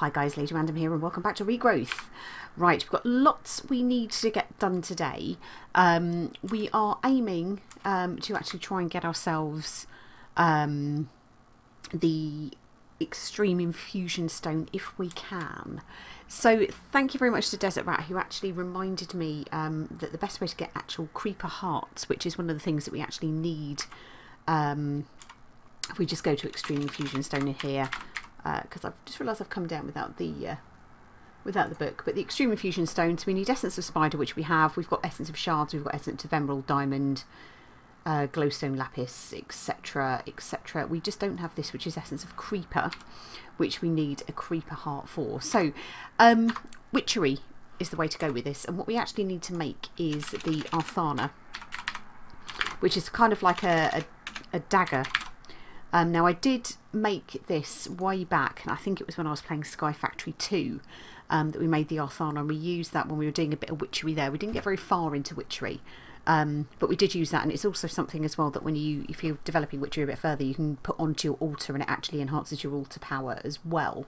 Hi guys, Lady Random here and welcome back to Regrowth. Right, we've got lots we need to get done today. We are aiming to actually try and get ourselves the Extreme Infusion Stone if we can. So thank you very much to Desert Rat, who actually reminded me that the best way to get actual Creeper Hearts, which is one of the things that we actually need, if we just go to Extreme Infusion Stone in here, because I've just realised I've come down without the book. But the Extreme Infusion Stone, so we need Essence of Spider, which we have. We've got Essence of Shards, we've got Essence of Emerald, Diamond, Glowstone Lapis, etc, etc. We just don't have this, which is Essence of Creeper, which we need a Creeper Heart for. So witchery is the way to go with this. And what we actually need to make is the Arthana, which is kind of like a dagger. Now I did make this way back, and I think it was when I was playing Sky Factory 2 that we made the Arthana, and we used that when we were doing a bit of witchery there. We didn't get very far into witchery, but we did use that, and it's also something as well that when you, if you're developing witchery a bit further, you can put onto your altar and it actually enhances your altar power as well.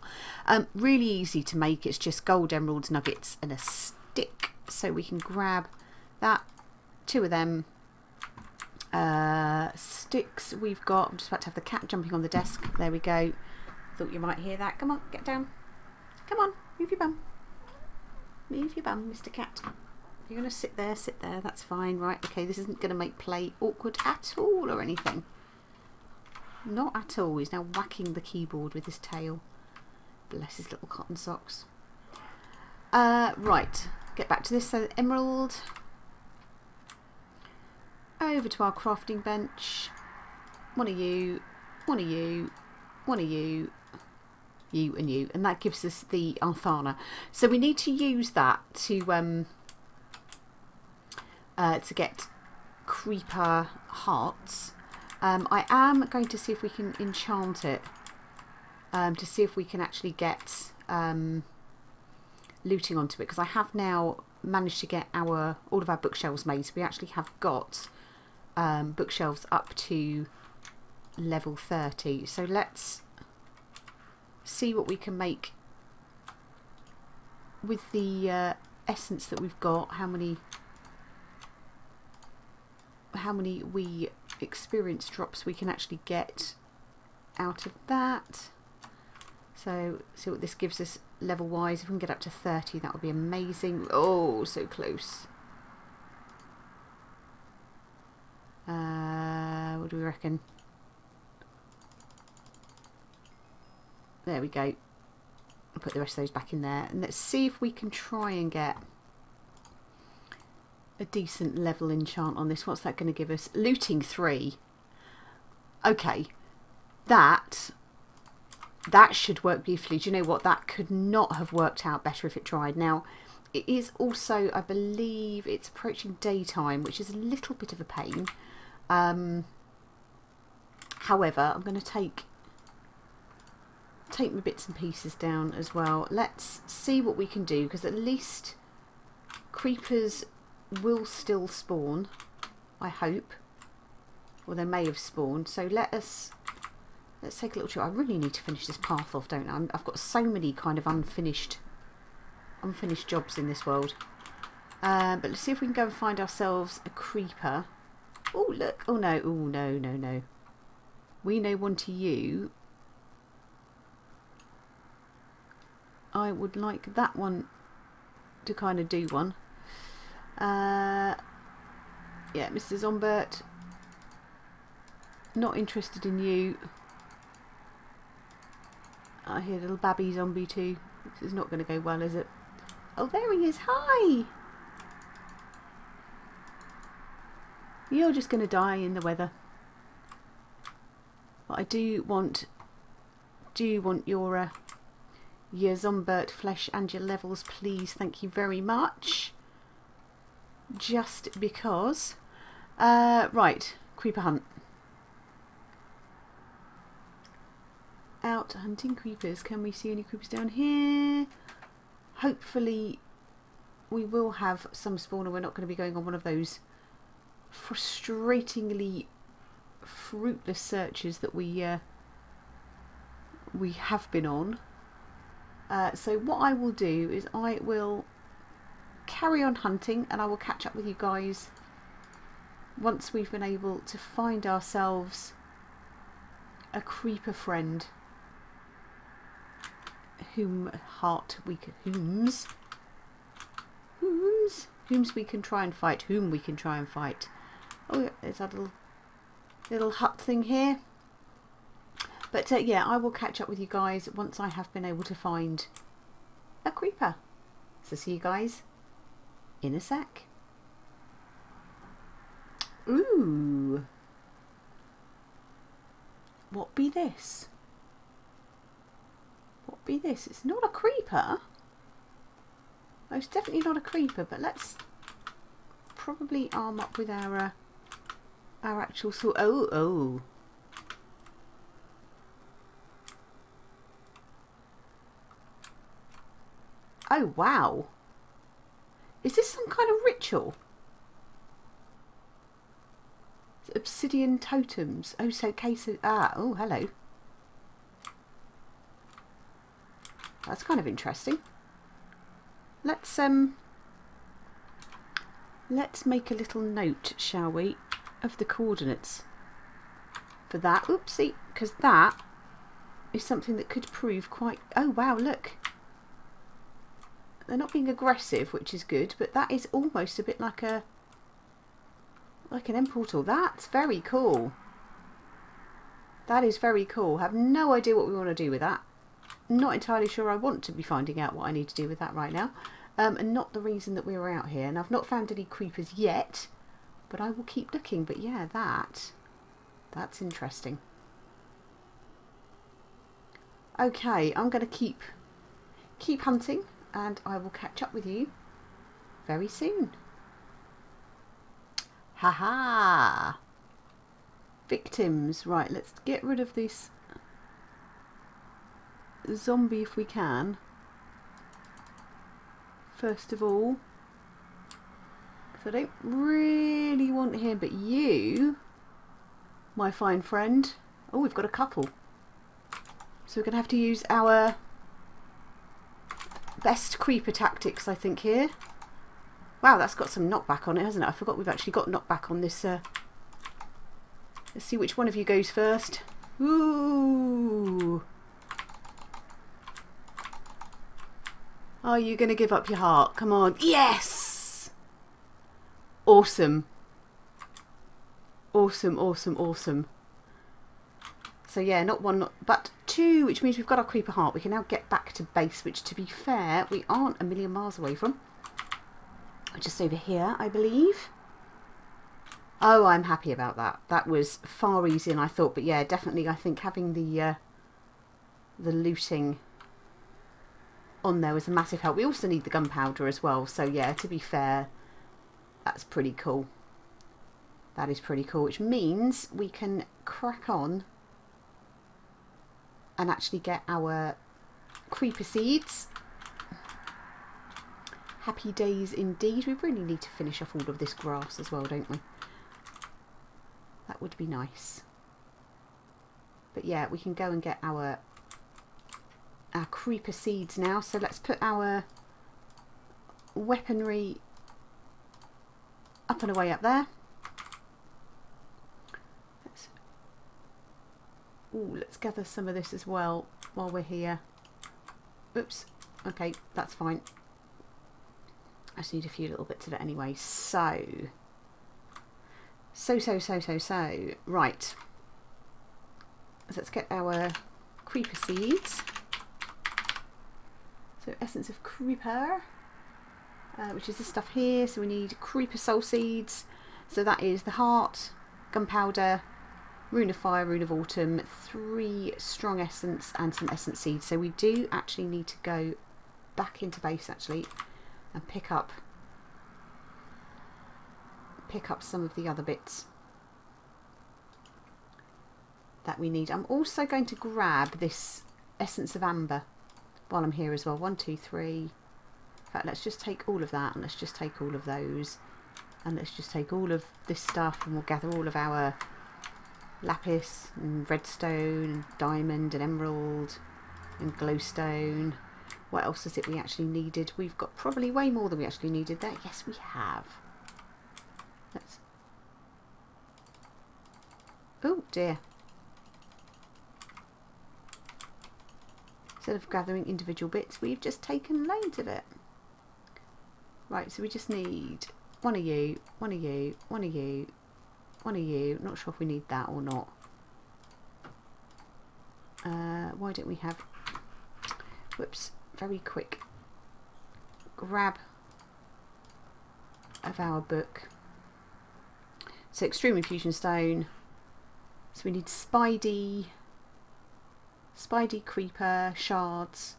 Really easy to make. It's just gold, emeralds, nuggets and a stick. So we can grab that, two of them. Sticks we've got. I'm just about to have the cat jumping on the desk. There we go. Thought you might hear that. Come on, get down. Come on, move your bum. Move your bum, Mr. Cat. You're going to sit there, sit there. That's fine. Right, okay, this isn't going to make play awkward at all or anything. Not at all. He's now whacking the keyboard with his tail. Bless his little cotton socks. Right, get back to this. So, emerald. Over to our crafting bench. One of you, one of you, one of you, you and you. And that gives us the Arthana. So we need to use that to get Creeper Hearts. I am going to see if we can enchant it to see if we can actually get looting onto it, because I have now managed to get our all of our bookshelves made. So we actually have got bookshelves up to level 30. So let's see what we can make with the essence that we've got, how many we experience drops we can actually get out of that. So see what this gives us level wise. If we can get up to 30, that would be amazing. Oh, so close. What do we reckon? There we go. I'll put the rest of those back in there, and let's see if we can try and get a decent level enchant on this. What's that going to give us? Looting 3. Okay, that should work beautifully. Do you know what? That could not have worked out better if it tried. Now, it is also, I believe, it's approaching daytime, which is a little bit of a pain. However, I'm going to take my bits and pieces down as well. Let's see what we can do, because at least creepers will still spawn, I hope. Well, they may have spawned. So let's take a little trip. I really need to finish this path off, don't I? I've got so many kind of unfinished jobs in this world. But let's see if we can go and find ourselves a creeper. Oh, look. Oh, no. Oh, no, no, no. We know one to you. I would like that one to kind of do one. Yeah, Mr. Zombert. Not interested in you. I hear little babby zombie too. This is not going to go well, is it? Oh, there he is. Hi! You're just going to die in the weather. But I do want your Zombert flesh and your levels, please. Thank you very much. Just because. Right, creeper hunt. Out hunting creepers. Can we see any creepers down here? Hopefully we will have some spawn, and we're not going to be going on one of those frustratingly fruitless searches that we have been on. So what I will do is I will carry on hunting, and I will catch up with you guys once we've been able to find ourselves a creeper friend whom we can try and fight. Oh yeah, there's that little hut thing here. But yeah, I will catch up with you guys once I have been able to find a creeper. So see you guys in a sec. Ooh. What be this? What be this? It's not a creeper. Most definitely not a creeper, but let's probably arm up with our actual sword. Oh, oh. Oh, wow. Is this some kind of ritual? It's obsidian totems. Oh, so case of... Ah, oh, hello. That's kind of interesting. Let's make a little note, shall we, of the coordinates for that. Oopsie, because that is something that could prove quite... Oh, wow, look. They're not being aggressive, which is good, but that is almost a bit like a an end portal. That's very cool. That is very cool. I have no idea what we want to do with that. Not entirely sure I want to be finding out what I need to do with that right now. And not the reason that we were out here. And I've not found any creepers yet, but I will keep looking. But yeah, that's interesting. Okay, I'm going to keep hunting. And I will catch up with you very soon. Haha! Victims. Right, let's get rid of this zombie if we can. First of all. Because I don't really want him, but you, my fine friend. Oh, we've got a couple. So we're going to have to use our... best creeper tactics, I think, here. Wow, that's got some knockback on it, hasn't it? I forgot we've actually got knockback on this. Let's see which one of you goes first. Ooh. Are you going to give up your heart? Come on. Yes! Awesome. Awesome, awesome, awesome. So yeah, not one, but two, which means we've got our creeper heart. We can now get back to base, which, to be fair, we aren't a million miles away from. Just over here, I believe. Oh, I'm happy about that. That was far easier than I thought. But yeah, definitely, I think having the looting on there was a massive help. We also need the gunpowder as well. So yeah, to be fair, that's pretty cool. That is pretty cool, which means we can crack on and actually get our creeper seeds. Happy days indeed. We really need to finish off all of this grass as well, don't we? That would be nice. But yeah, we can go and get our creeper seeds now. So let's put our weaponry up and away up there. Ooh, let's gather some of this as well while we're here. Oops. Okay, that's fine. I just need a few little bits of it anyway. So. Right. Let's get our creeper seeds. So essence of creeper, which is this stuff here. So we need creeper soul seeds. So that is the heart, gunpowder, Rune of Fire, Rune of Autumn, 3 strong essence and some essence seeds. So we do actually need to go back into base actually and pick up some of the other bits that we need. I'm also going to grab this essence of amber while I'm here as well. 1, 2, 3. In fact, let's just take all of that, and let's just take all of those, and let's just take all of this stuff, and we'll gather all of our lapis and redstone and diamond and emerald and glowstone. What else is it we actually needed? We've got probably way more than we actually needed there. Yes, we have. Let's... Oh, dear. Instead of gathering individual bits, we've just taken loads of it. Right, so we just need one of you, one of you, one of you, one of you. Not sure if we need that or not. Why don't we have... Whoops. Very quick grab of our book. So Extreme Infusion Stone. So we need Spidey, Creeper, Shards,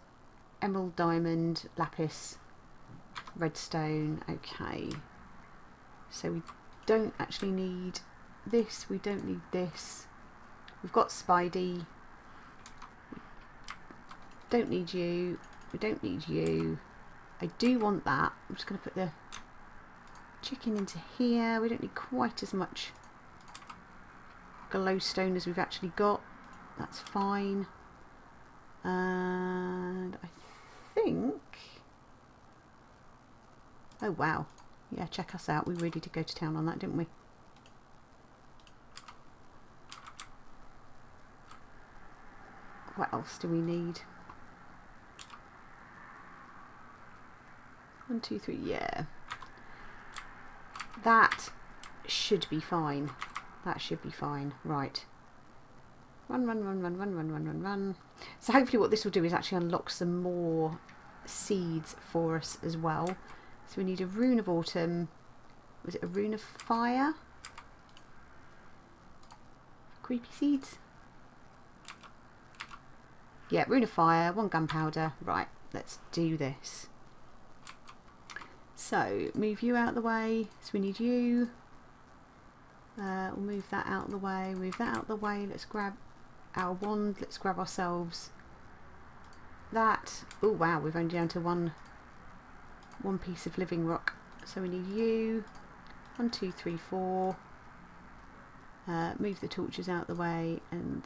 Emerald Diamond, Lapis, Redstone. Okay. So we don't actually need this. We don't need this. We've got Spidey. Don't need you. We don't need you. I do want that. I'm just going to put the chicken into here. We don't need quite as much glowstone as we've actually got. That's fine. And I think... Oh, wow. Yeah, check us out. We really did go to town on that, didn't we? What else do we need? 1, 2, 3, yeah. That should be fine. That should be fine. Right. Run. So hopefully what this will do is actually unlock some more seeds for us as well. So we need a rune of autumn. Was it a rune of fire? Creepy seeds. Yeah, rune of fire, 1 gunpowder. Right, let's do this. So, move you out of the way, so we need you. We'll move that out of the way, move that out of the way. Let's grab our wand, let's grab ourselves that. Oh wow, we've only down to one piece of living rock. So we need you. 1, 2, 3, 4. Move the torches out of the way and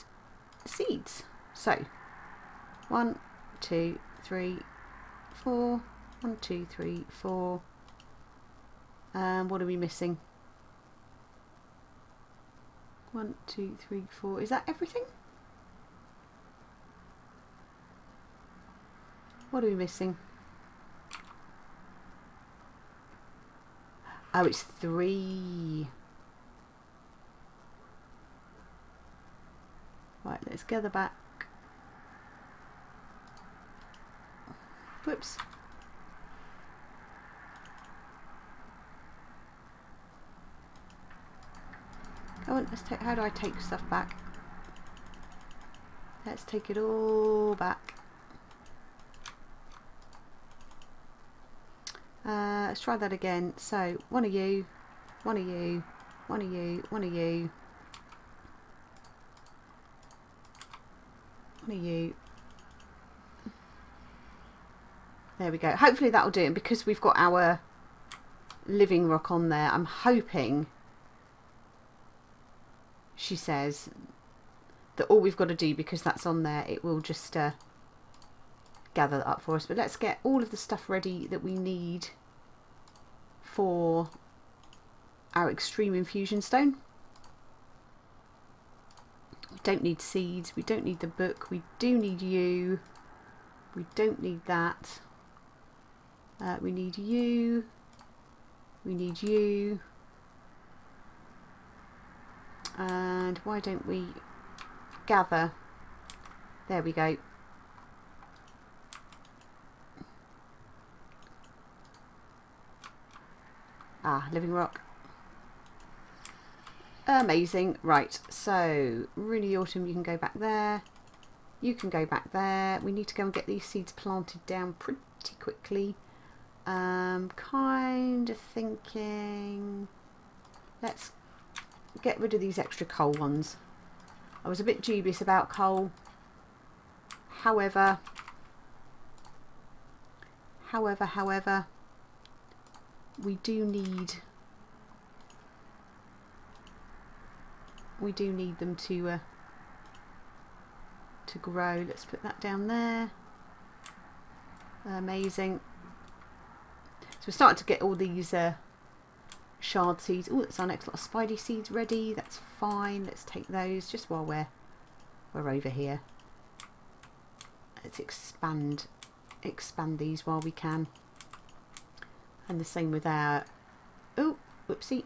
seeds. So, 1, 2, 3, 4. 1, 2, 3, 4. What are we missing? 1, 2, 3, 4. Is that everything? What are we missing? Oh, it's 3. Right, let's gather back. Whoops. Come on, let's take, how do I take stuff back? Let's take it all back. Let's try that again. So, 1 of you, 1 of you, 1 of you, 1 of you, 1 of you. There we go. Hopefully that'll do it. And because we've got our living rock on there, I'm hoping... She says that all we've got to do, because that's on there, it will just gather that up for us. But let's get all of the stuff ready that we need for our Extreme Infusion Stone. We don't need seeds. We don't need the book. We do need you. We don't need that. We need you. We need you. And why don't we gather? There we go. Ah, living rock. Amazing. Right, so really autumn, you can go back there. You can go back there. We need to go and get these seeds planted down pretty quickly. Kind of thinking... Let's... get rid of these extra coal ones. I was a bit dubious about coal, however we do need them to grow. Let's put that down there. Amazing. So we're starting to get all these shard seeds. Oh, that's our next lot of spidey seeds ready. That's fine. Let's take those just while we're over here. Let's expand these while we can. And the same with our... Oh, whoopsie.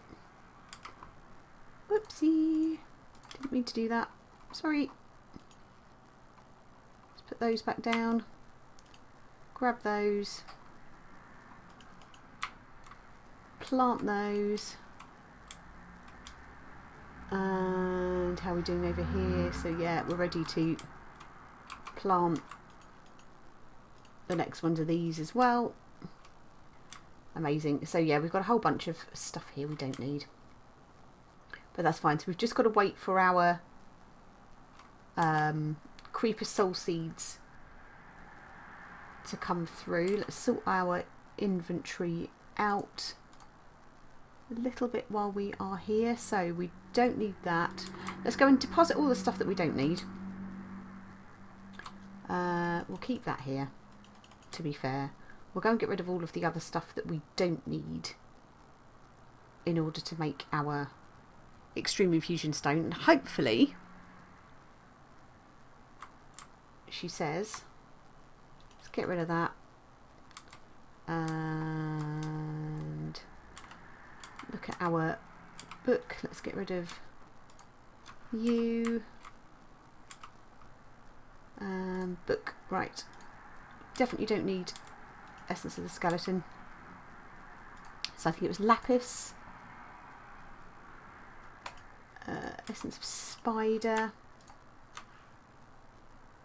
Whoopsie. Didn't mean to do that. Sorry. Let's put those back down. Grab those. Plant those. And how are we doing over here? So yeah, we're ready to plant the next ones of these as well. Amazing. So yeah, we've got a whole bunch of stuff here we don't need, but that's fine. So we've just got to wait for our creeper soul seeds to come through. Let's sort our inventory out a little bit while we are here. So we don't need that. Let's go and deposit all the stuff that we don't need. We'll keep that here, to be fair. We'll go and get rid of all of the other stuff that we don't need in order to make our Extreme Infusion Stone. And hopefully, she says, let's get rid of that. And look at our book. Let's get rid of you. Book. Right. Definitely don't need Essence of the Skeleton. So I think it was Lapis. Essence of Spider.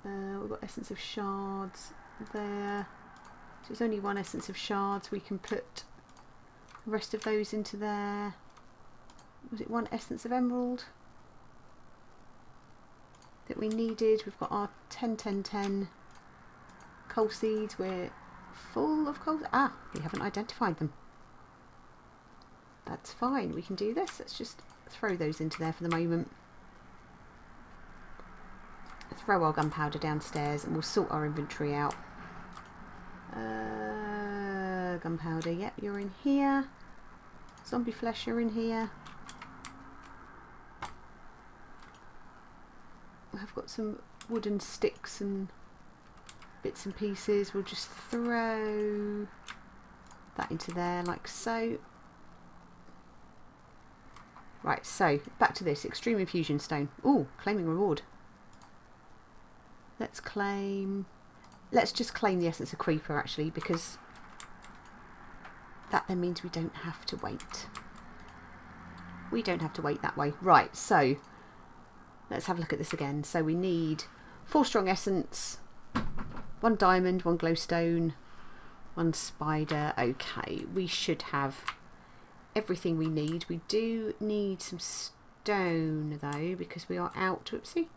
We've got Essence of Shards there. So there's only one Essence of Shards. We can put the rest of those into there. Was it one Essence of Emerald that we needed? We've got our 10 coal seeds. We're full of coal. Ah, we haven't identified them. That's fine, we can do this. Let's just throw those into there for the moment. Throw our gunpowder downstairs and we'll sort our inventory out. Gunpowder, yep, you're in here. Zombie flesh, you're in here. I've got some wooden sticks and bits and pieces. We'll just throw that into there like so. Right, so back to this Extreme Infusion Stone. Ooh, claiming reward. Let's claim. Let's just claim the Essence of Creeper actually, because that then means we don't have to wait. We don't have to wait that way. Right, so let's have a look at this again. So we need 4 strong essence, 1 diamond, 1 glowstone, 1 spider. Okay, we should have everything we need. We do need some stone though, because we are out. Whoopsie.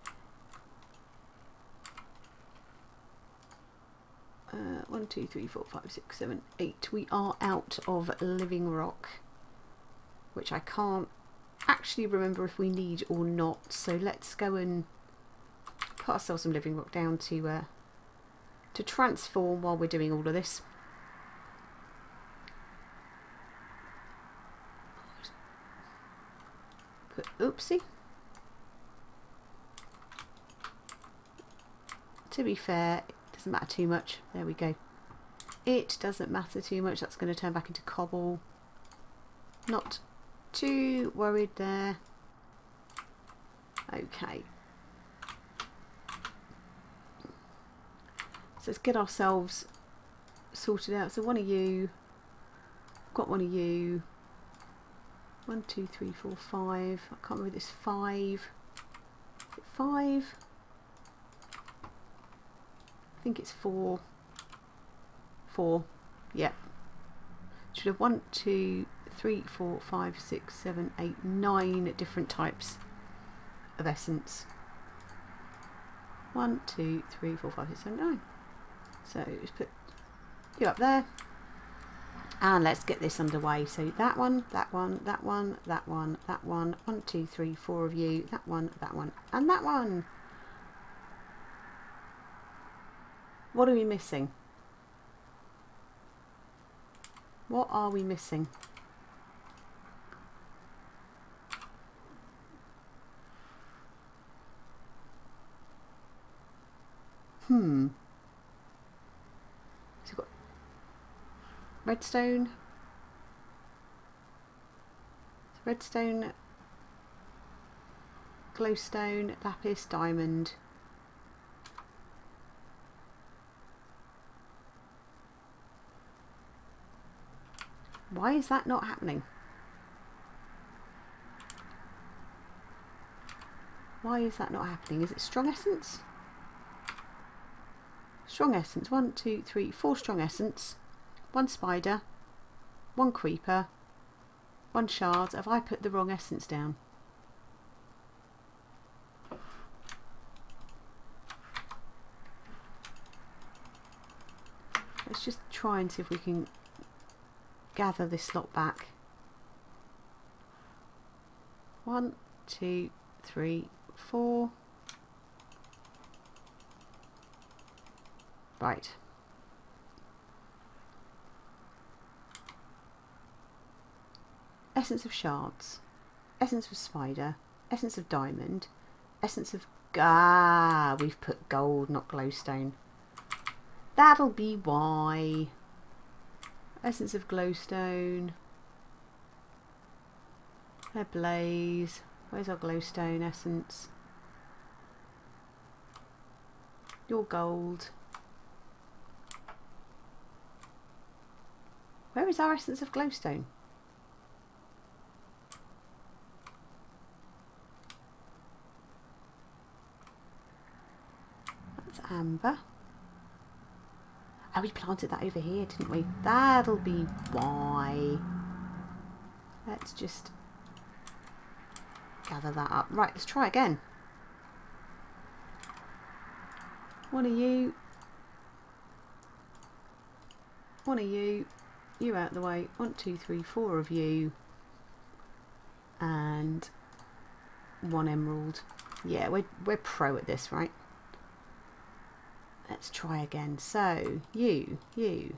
One, two, three, four, five, six, seven, 8. We are out of living rock, which I can't actually remember if we need or not. So let's go and put ourselves some living rock down to transform while we're doing all of this. Put oopsie. To be fair, it doesn't matter too much. There we go. It doesn't matter too much. That's going to turn back into cobble. Not too worried there. Okay. So let's get ourselves sorted out. So one of you, got one of you. 1, 2, 3, 4, 5. I can't remember this. 5. Is it 5? I think it's 4. 4. Yeah. Should have 1, 2, 3, 4, 5, 6, 7, 8, 9 different types of essence. 1, 2, 3, 4, 5, 6, 7, 9. So let's put you up there and let's get this underway. So that one, that one, that one, that one, that one, 1, 2, 3, 4 of you, that one, and that one. What are we missing? What are we missing? So we've got redstone. So redstone, glowstone, lapis, diamond. Why is that not happening? Why is that not happening? Is it strong essence? Strong essence. 1, 2, 3, 4 strong essence. 1 spider. 1 creeper. 1 shard. Have I put the wrong essence down? Let's just try and see if we can gather this slot back. 1, 2, 3, 4. Right. Essence of shards, essence of spider, essence of diamond, essence of... Ah, we've put gold, not glowstone. That'll be why. Essence of glowstone. Ablaze. Where's our glowstone essence? Your gold. Where is our essence of glowstone? That's amber. Oh, we planted that over here, didn't we? That'll be why. Let's just gather that up. Right, let's try again. One of you. One of you. You out the way. 1, 2, 3, 4 of you. And 1 emerald. Yeah, we're pro at this, right? Let's try again. So you. 1, 2,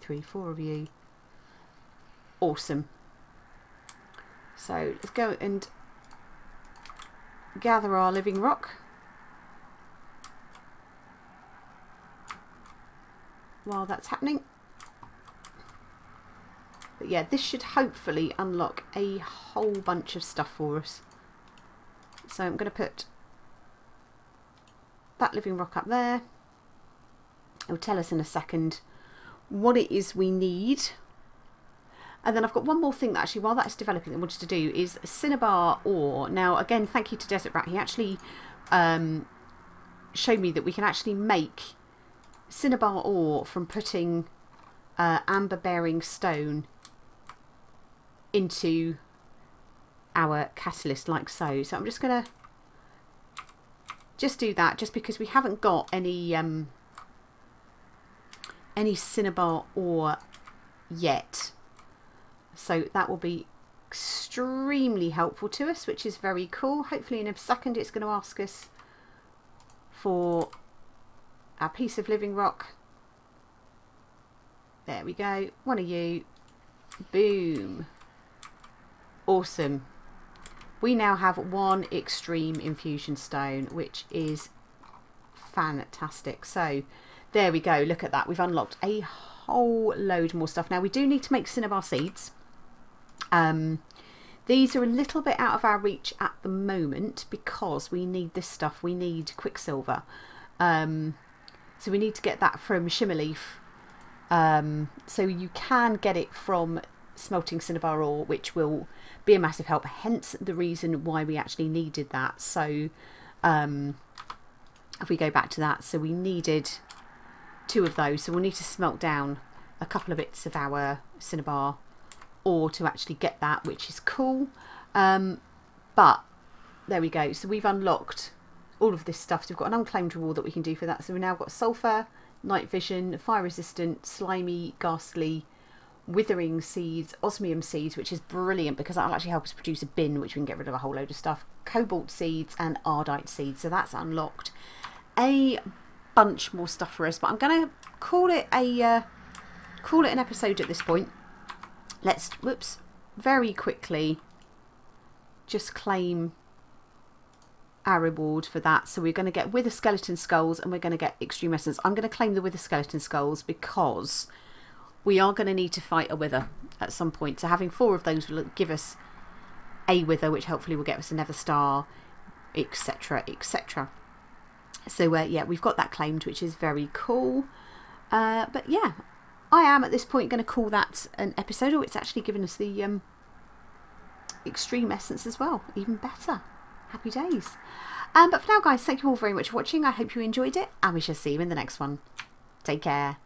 3, 4 of you. Awesome. So let's go and gather our living rock. While that's happening, but yeah, this should hopefully unlock a whole bunch of stuff for us. So I'm going to put that living rock up there. It'll tell us in a second what it is we need. And then I've got one more thing that actually, while that's developing, I wanted to do is cinnabar ore. Now again, thank you to Desert Rat. He actually showed me that we can actually make cinnabar ore from putting amber bearing stone into our catalyst like so. So I'm just going to just do that, just because we haven't got any cinnabar ore yet. So that will be extremely helpful to us, which is very cool. Hopefully in a second it's going to ask us for our piece of living rock. There we go. One of you. Boom. Awesome. We now have 1 extreme infusion stone, which is fantastic. So there we go. Look at that. We've unlocked a whole load more stuff. Now we do need to make cinnabar seeds. These are a little bit out of our reach at the moment because we need this stuff. We need quicksilver. So we need to get that from Shimmerleaf. So you can get it from smelting cinnabar ore, which will be a massive help. Hence the reason why we actually needed that. So if we go back to that, so we needed 2 of those. So we'll need to smelt down a couple of bits of our cinnabar ore to actually get that, which is cool. But there we go. So we've unlocked all of this stuff. So we've got an unclaimed reward that we can do for that. So we've now got sulfur, night vision, fire resistant, slimy, ghastly, withering seeds, osmium seeds, which is brilliant because that'll actually help us produce a bin, which we can get rid of a whole load of stuff, cobalt seeds and ardite seeds. So that's unlocked a bunch more stuff for us, but I'm going to call it a call it an episode at this point. Let's very quickly just claim our reward for that. So we're going to get Wither Skeleton Skulls and we're going to get Extreme Essence. I'm going to claim the Wither Skeleton Skulls because we are going to need to fight a Wither at some point. So having 4 of those will give us a Wither, which hopefully will get us a Neverstar, etc, etc. So yeah, we've got that claimed, which is very cool. But yeah, I am at this point going to call that an episode. Oh, it's actually given us the Extreme Essence as well. Even better. Happy days. But for now, guys, thank you all very much for watching. I hope you enjoyed it, and we shall see you in the next one. Take care.